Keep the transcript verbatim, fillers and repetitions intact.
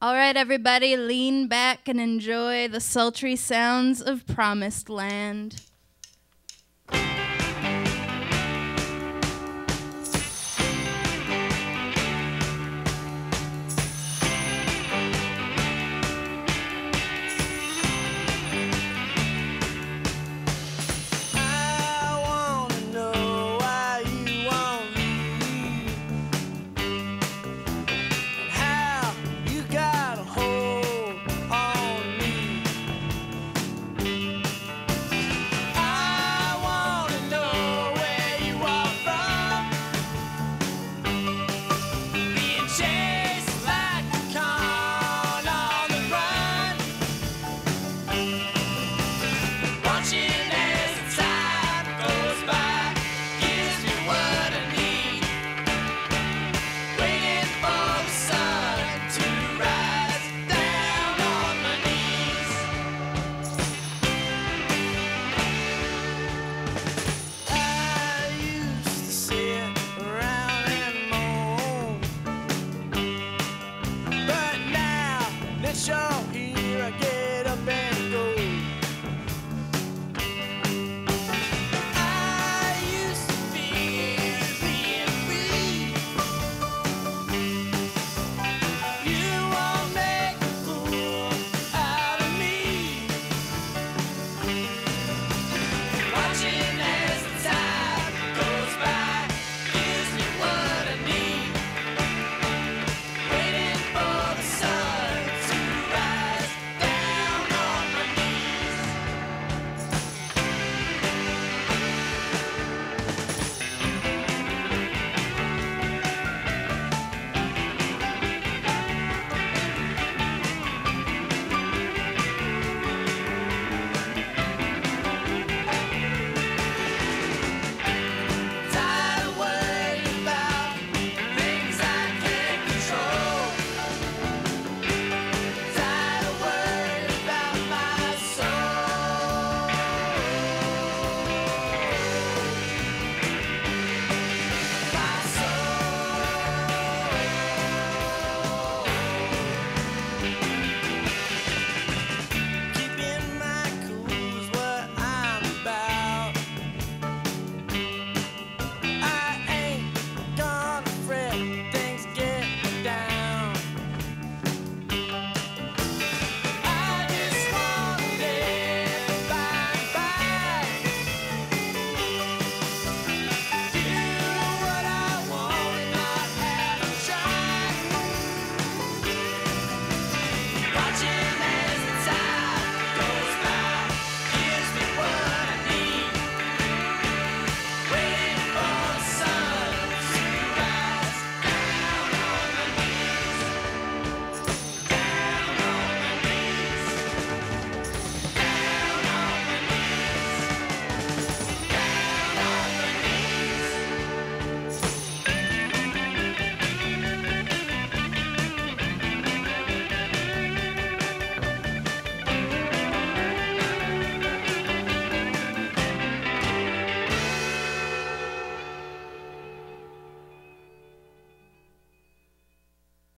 All right, everybody, lean back and enjoy the sultry sounds of Promised Land. Show